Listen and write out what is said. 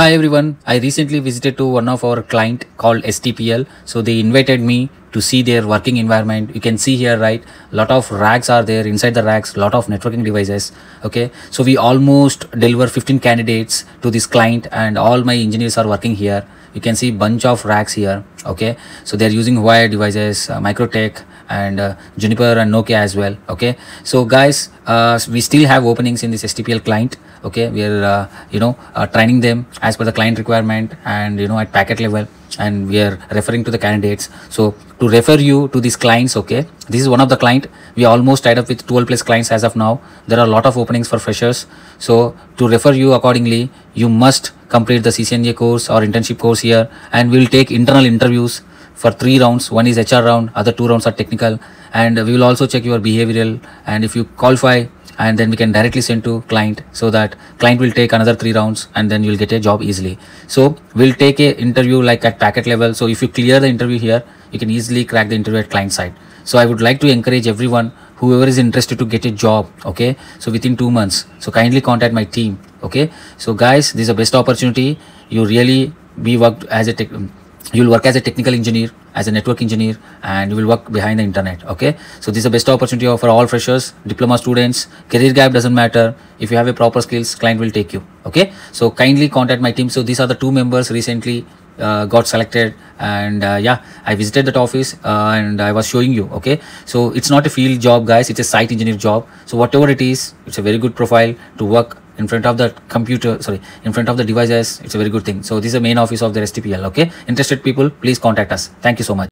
Hi everyone, I recently visited to one of our client called STPL. So they invited me to see their working environment. You can see here, right? A lot of racks are there. Inside the racks, lot of networking devices. Okay. So we almost deliver 15 candidates to this client and all my engineers are working here. You can see bunch of racks here. Okay. So they're using Huawei devices, MikroTik and Juniper and Nokia as well. Okay. So guys, we still have openings in this STPL client. Okay. We are, training them as per the client requirement and, at packet level. And we are referring to the candidates. So to refer you to these clients, okay, this is one of the client. We almost tied up with 12+ clients as of now. There are a lot of openings for freshers. So to refer you accordingly, you must complete the CCNA course or internship course here, and we will take internal interviews for 3 rounds. One is HR round, other 2 rounds are technical, and we will also check your behavioral, and if you qualify, and then we can directly send to client, so that client will take another 3 rounds and then you'll get a job easily. So we'll take a interview like at packet level. So if you clear the interview here, you can easily crack the interview at client side. So I would like to encourage everyone, whoever is interested to get a job, okay, so within 2 months. So kindly contact my team, okay. So guys, this is the best opportunity. You really you'll work as a technical engineer, as a network engineer, and you will work behind the internet. Okay. So this is the best opportunity for all freshers, diploma students, career gap doesn't matter. If you have a proper skills, client will take you. Okay. So kindly contact my team. So these are the 2 members recently got selected, and yeah, I visited that office and I was showing you. Okay. So it's not a field job, guys. It's a site engineer job. So whatever it is, it's a very good profile to work in front of the computer, sorry, in front of the devices. It's a very good thing. So this is the main office of the STPL. Okay. Interested people, please contact us. Thank you so much.